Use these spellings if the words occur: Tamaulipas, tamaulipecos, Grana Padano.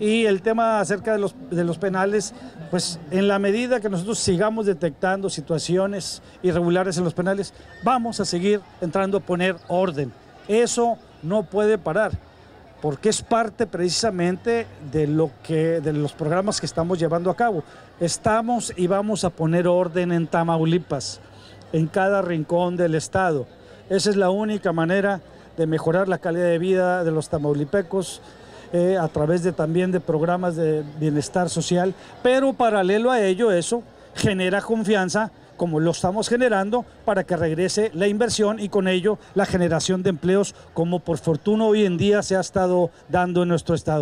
Y el tema acerca de los penales, pues en la medida que nosotros sigamos detectando situaciones irregulares en los penales, vamos a seguir entrando a poner orden. Eso no puede parar, porque es parte precisamente de los programas que estamos llevando a cabo. Estamos y vamos a poner orden en Tamaulipas, en cada rincón del estado. Esa es la única manera de mejorar la calidad de vida de los tamaulipecos, a través también de programas de bienestar social, pero paralelo a ello eso genera confianza, como lo estamos generando, para que regrese la inversión y con ello la generación de empleos, como por fortuna hoy en día se ha estado dando en nuestro estado.